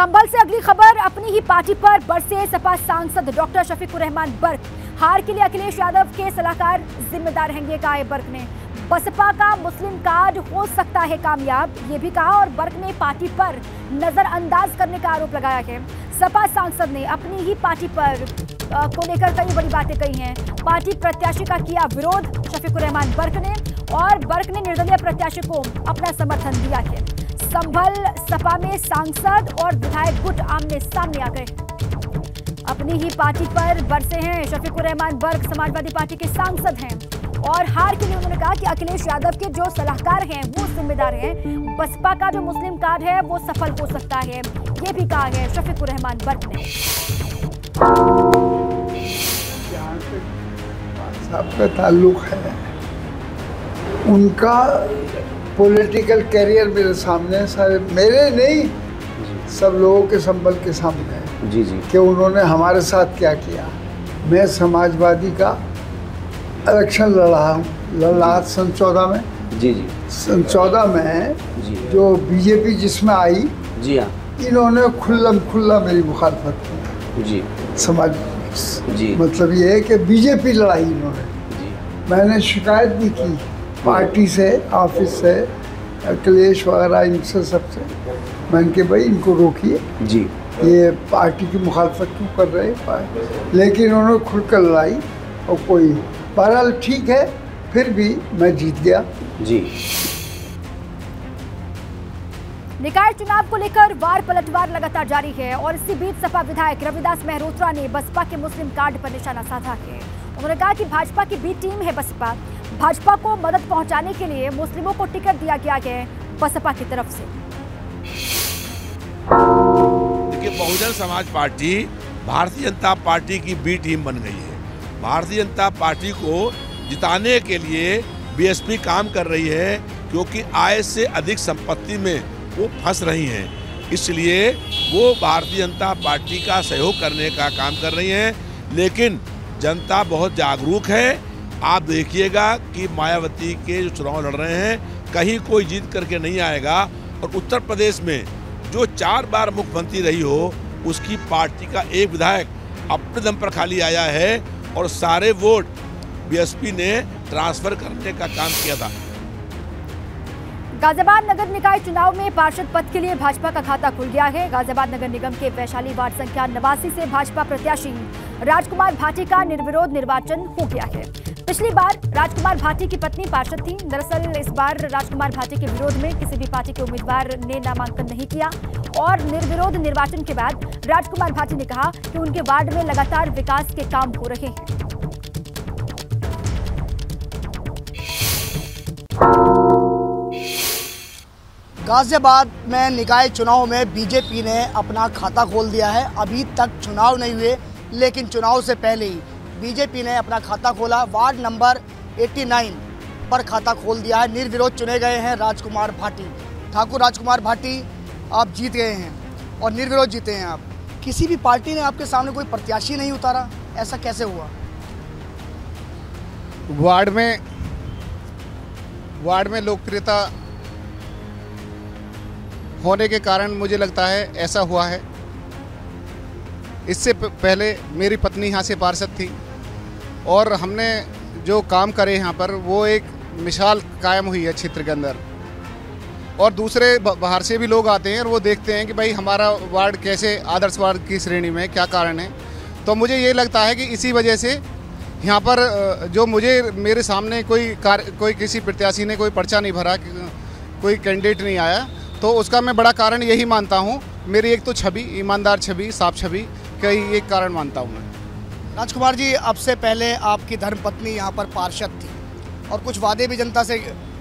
संभल से अगली खबर, अपनी ही पार्टी पर बरसे सपा सांसद डॉक्टर शफीकुरहमान बर्क। हार के लिए अखिलेश यादव के सलाहकार जिम्मेदार रहेंगे, कहा है बर्क ने। बसपा का मुस्लिम कार्ड हो सकता है कामयाब, ये भी कहा। और बर्क ने पार्टी पर नजरअंदाज करने का आरोप लगाया है। सपा सांसद ने अपनी ही पार्टी पर को लेकर कई बड़ी बातें कही हैं। पार्टी प्रत्याशी का किया विरोध शफीकुरहमान बर्क ने, और बर्क ने निर्दलीय प्रत्याशी को अपना समर्थन दिया है। संभल सपा में सांसद और विधायक गुट आमने सामने आ गए। अपनी ही पार्टी पर बरसे हैं शफीकुरहमान बर्क, समाजवादी पार्टी के सांसद हैं। और हार के लिए उन्होंने कहा कि अखिलेश यादव के जो सलाहकार हैं वो जिम्मेदार हैं। बसपा का जो मुस्लिम कार्ड है वो सफल हो सकता है, ये भी कहा है शफीकुरहमान बर्क ने। सबका ताल्लुक है, उनका पॉलिटिकल करियर मेरे सामने, सारे मेरे नहीं सब लोगों के, संबल के सामने जी कि उन्होंने हमारे साथ क्या किया। मैं समाजवादी का इलेक्शन लड़ रहा हूँ, सन 14 में जी सन 14 में जो बीजेपी जिसमें आई जी हाँ, इन्होंने खुल्ला मेरी मुखालफत की जी। समाज जी मतलब ये है कि बीजेपी लड़ाई इन्होंने जी। मैंने शिकायत भी की पार्टी से, ऑफिस से, अखिलेश वगैरह इनसे सबसे। मैंने कहा भाई इनको रोकिए जी, ये पार्टी की मुखालफत क्यों कर रहे हैं, लेकिन उन्होंने खुलकर लड़ाई और कोई। बहरहाल ठीक है, फिर भी मैं जीत गया जी। निकाय चुनाव को लेकर वार पलटवार लगातार जारी है। और इसी बीच सपा विधायक रविदास मेहरोत्रा ने बसपा के मुस्लिम कार्ड पर निशाना साधा है। उन्होंने कहा कि भाजपा की बी टीम है बसपा, भाजपा को मदद पहुंचाने के लिए मुस्लिमों को टिकट दिया गया है बसपा की तरफ से। देखिए, बहुजन समाज पार्टी भारतीय जनता पार्टी की बी टीम बन गई है। भारतीय जनता पार्टी को जिताने के लिए बीएसपी काम कर रही है, क्योंकि आय से अधिक संपत्ति में वो फंस रही हैं, इसलिए वो भारतीय जनता पार्टी का सहयोग करने का काम कर रही है। लेकिन जनता बहुत जागरूक है। आप देखिएगा कि मायावती के जो चुनाव लड़ रहे हैं, कहीं कोई जीत करके नहीं आएगा। और उत्तर प्रदेश में जो 4 बार मुख्यमंत्री रही हो, उसकी पार्टी का एक विधायक अपने दम पर खाली आया है, और सारे वोट बीएसपी ने ट्रांसफर करने का काम किया था। गाजियाबाद नगर निकाय चुनाव में पार्षद पद के लिए भाजपा का खाता खुल गया है। गाजियाबाद नगर निगम के वैशाली वार्ड संख्या 89 से भाजपा प्रत्याशी राजकुमार भाटी का निर्विरोध निर्वाचन हो गया है। पिछली बार राजकुमार भाटी की पत्नी पार्षद थी। दरअसल इस बार राजकुमार भाटी के विरोध में किसी भी पार्टी के उम्मीदवार ने नामांकन नहीं किया, और निर्विरोध निर्वाचन के बाद राजकुमार भाटी ने कहा कि उनके वार्ड में लगातार विकास के काम हो रहे हैं। गाजियाबाद में निकाय चुनाव में बीजेपी ने अपना खाता खोल दिया है। अभी तक चुनाव नहीं हुए, लेकिन चुनाव से पहले ही बीजेपी ने अपना खाता खोला। वार्ड नंबर 89 पर खाता खोल दिया है। निर्विरोध चुने गए हैं राजकुमार भाटी। ठाकुर राजकुमार भाटी, आप जीत गए हैं और निर्विरोध जीते हैं आप। किसी भी पार्टी ने आपके सामने कोई प्रत्याशी नहीं उतारा, ऐसा कैसे हुआ? वार्ड में लोकप्रियता होने के कारण मुझे लगता है ऐसा हुआ है। इससे पहले मेरी पत्नी यहाँ से पार्षद थी, और हमने जो काम करे यहाँ पर वो एक मिसाल कायम हुई है क्षेत्र के अंदर। और दूसरे बाहर से भी लोग आते हैं और वो देखते हैं कि भाई हमारा वार्ड कैसे आदर्श वार्ड की श्रेणी में, क्या कारण है। तो मुझे ये लगता है कि इसी वजह से यहाँ पर जो मेरे सामने कोई किसी प्रत्याशी ने कोई पर्चा नहीं भरा, कोई कैंडिडेट नहीं आया, तो उसका मैं बड़ा कारण यही मानता हूँ। मेरी एक तो छवि, ईमानदार छवि, साफ छवि, कई एक कारण मानता हूँ मैं। राजकुमार जी, अब से पहले आपकी धर्मपत्नी यहाँ पर पार्षद थी, और कुछ वादे भी जनता से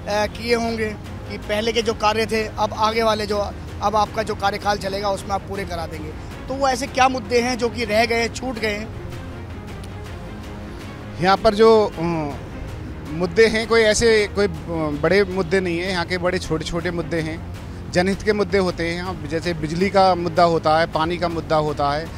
किए होंगे कि पहले के जो कार्य थे, अब आगे वाले जो अब आपका जो कार्यकाल चलेगा उसमें आप पूरे करा देंगे। तो वो ऐसे क्या मुद्दे हैं जो कि रह गए, छूट गए हैं? यहाँ पर जो मुद्दे हैं, कोई ऐसे कोई बड़े मुद्दे नहीं हैं। यहाँ के बड़े छोटे छोटे मुद्दे हैं, जनहित के मुद्दे होते हैं। यहाँ जैसे बिजली का मुद्दा होता है, पानी का मुद्दा होता है।